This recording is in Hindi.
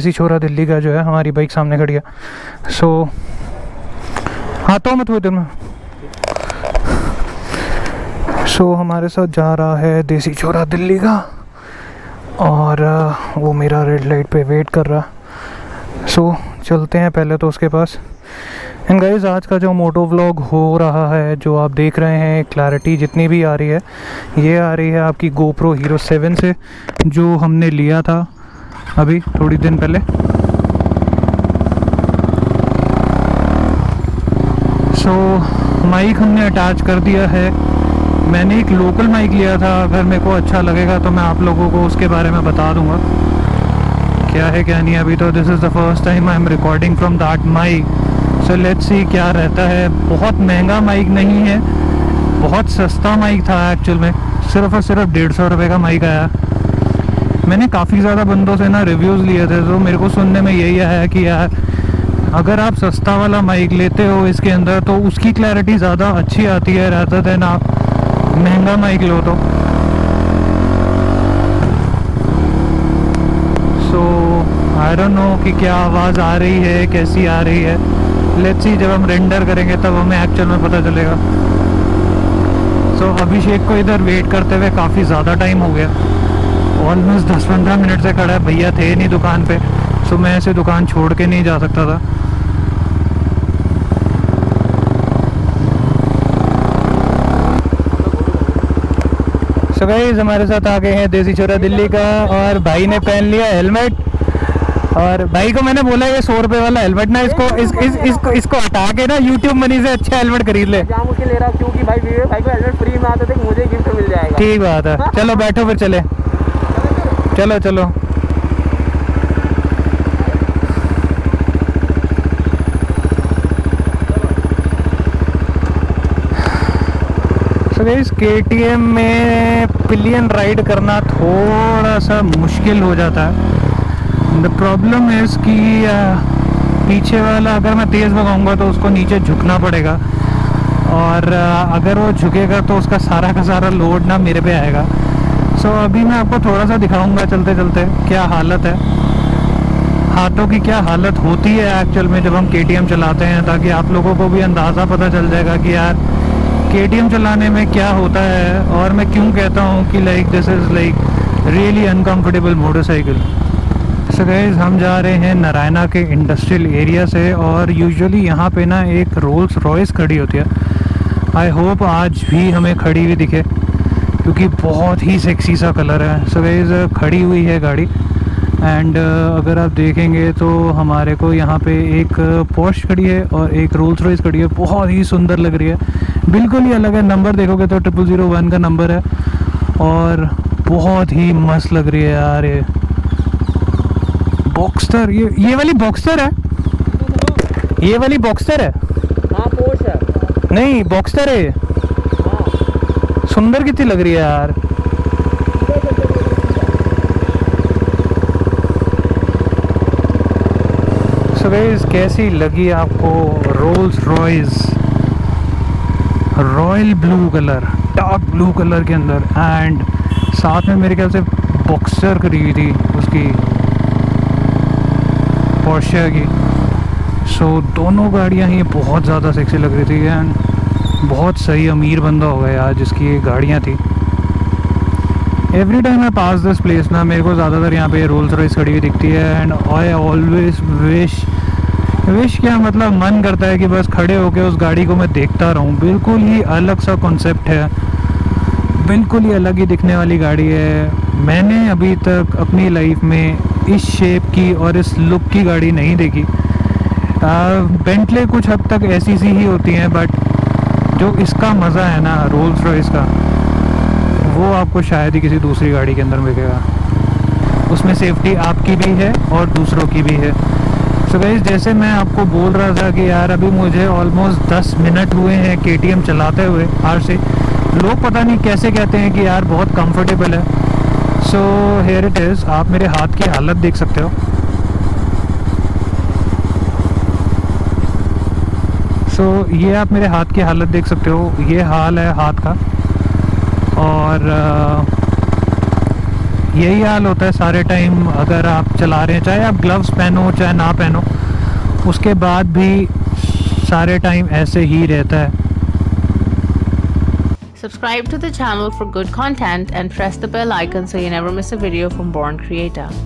किसी छोरा दिल्ली का जो है हमारी बाइक सामने खड़ी है। सो हाँ तो मत वो इधर में। सो हमारे साथ जा रहा है देसी छोरा दिल्ली का और वो मेरा रेड लाइट पे वेट कर रहा। सो चलते हैं पहले तो उसके पास। एंड गाइस आज का जो मोटो व्लॉग हो रहा है, जो आप देख रहे हैं, क्लैरिटी जितनी भी आ रही है ये आ रही है आपकी GoPro Hero 7 से, जो हमने लिया था अभी थोड़ी दिन पहले। सो माइक हमने अटैच कर दिया है। मैंने एक लोकल माइक लिया था, अगर मेरे को अच्छा लगेगा तो मैं आप लोगों को उसके बारे में बता दूंगा क्या है क्या नहीं। अभी तो this is the first time I am recording from that mic, so let's see क्या रहता है। बहुत महंगा माइक नहीं है, बहुत सस्ता माइक था एक्चुअल में, सिर्फ और सिर्फ 150 रुपये का माइक आया। मैंने काफ़ी ज़्यादा बंदों से ना रिव्यूज़ लिए थे, तो मेरे को सुनने में यही आया कि यार अगर आप सस्ता वाला माइक लेते हो इसके अंदर तो उसकी क्लैरिटी ज़्यादा अच्छी आती है रहता दैन आप महंगा माइक लो तो। सो आई डोंट नो कि क्या आवाज़ आ रही है, कैसी आ रही है, लेट्स सी जब हम रेंडर करेंगे तब हमें एक्चुअल में पता चलेगा। सो अभिषेक को इधर वेट करते हुए काफ़ी ज़्यादा टाइम हो गया, ऑलमोस्ट 10-15 मिनट से खड़ा है। भैया थे नहीं दुकान पे, सो मैं ऐसे दुकान छोड़ के नहीं जा सकता था। सो गाइस हमारे साथ आ गए हैं देसी छोरा दिल्ली का और भाई ने पहन लिया हेलमेट। और भाई को मैंने बोला ये 100 रुपये वाला हेलमेट ना इसको हटा के ना यूट्यूब मनी से अच्छा हेलमेट खरीद ले। ले रहा क्योंकि भाई को हेलमेट फ्री में आता था, मुझे गिफ्ट मिल जाएगा। ठीक बात है, चलो बैठो फिर चले, चलो चलो। सो इस KTM में पिलियन राइड करना थोड़ा सा मुश्किल हो जाता है। द प्रॉब्लम इज कि पीछे वाला, अगर मैं तेज़ भगाऊंगा तो उसको नीचे झुकना पड़ेगा और अगर वो झुकेगा तो उसका सारा का सारा लोड ना मेरे पे आएगा। सो अभी मैं आपको थोड़ा सा दिखाऊंगा चलते चलते क्या हालत है, हाथों की क्या हालत होती है एक्चुअल में जब हम KTM चलाते हैं, ताकि आप लोगों को भी अंदाज़ा पता चल जाएगा कि यार KTM चलाने में क्या होता है। और मैं क्यों कहता हूँ कि like this is like really uncomfortable motorcycle. So guys हम जा रहे हैं नारायणा के इंडस्ट्रियल एरिया से और यूजुअली यहाँ पर ना एक रोल्स रॉयस खड़ी होती है। आई होप आज भी हमें खड़ी हुई दिखे क्योंकि बहुत ही सेक्सी सा कलर है। सो गाइस खड़ी हुई है गाड़ी एंड अगर आप देखेंगे तो हमारे को यहाँ पे एक पोर्श खड़ी है और एक रोल्स रॉयस खड़ी है। बहुत ही सुंदर लग रही है, बिल्कुल ही अलग है। नंबर देखोगे तो 0001 का नंबर है और बहुत ही मस्त लग रही है यार। ये बॉक्सर, ये वाली बॉक्सर है, ये वाली बॉक्सर है, नहीं बॉक्सर है। सुंदर कितनी लग रही है यार। सो गाइस कैसी लगी आपको Rolls Royce royal blue colour, dark blue colour के अंदर एंड साथ में मेरे ख्याल से बॉक्सर खरीदी थी उसकी पोर्शे की। सो दोनों गाड़ियां ही बहुत ज़्यादा सेक्सी लग रही थी एंड बहुत सही अमीर बंदा हो गया आज जिसकी ये गाड़ियाँ थी। Every time I pass this place ना, मेरे को ज़्यादातर यहाँ पे रोल्स रॉयस खड़ी हुई दिखती है एंड आई ऑलवेज विश क्या मतलब मन करता है कि बस खड़े होके उस गाड़ी को मैं देखता रहूँ। बिल्कुल ही अलग सा कॉन्सेप्ट है, बिल्कुल ही अलग ही दिखने वाली गाड़ी है। मैंने अभी तक अपनी लाइफ में इस शेप की और इस लुक की गाड़ी नहीं देखी। बेंटले कुछ हद तक ऐसी सी ही होती हैं, बट जो इसका मज़ा है ना रोल्स रॉयस का, वो आपको शायद ही किसी दूसरी गाड़ी के अंदर मिलेगा। उसमें सेफ्टी आपकी भी है और दूसरों की भी है। सो गाइस जैसे मैं आपको बोल रहा था कि यार अभी मुझे ऑलमोस्ट 10 मिनट हुए हैं KTM चलाते हुए। आज से लोग पता नहीं कैसे कहते हैं कि यार बहुत कंफर्टेबल है। सो हियर इट इज़, आप मेरे हाथ की हालत देख सकते हो। सो ये आप मेरे हाथ की हालत देख सकते हो, ये हाल है हाथ का। और यही हाल होता है सारे टाइम अगर आप चला रहे हैं, चाहे आप ग्लव्स पहनो चाहे ना पहनो, उसके बाद भी सारे टाइम ऐसे ही रहता है। Subscribe to the channel for good content and press the bell icon so you never miss a video from Born Creator.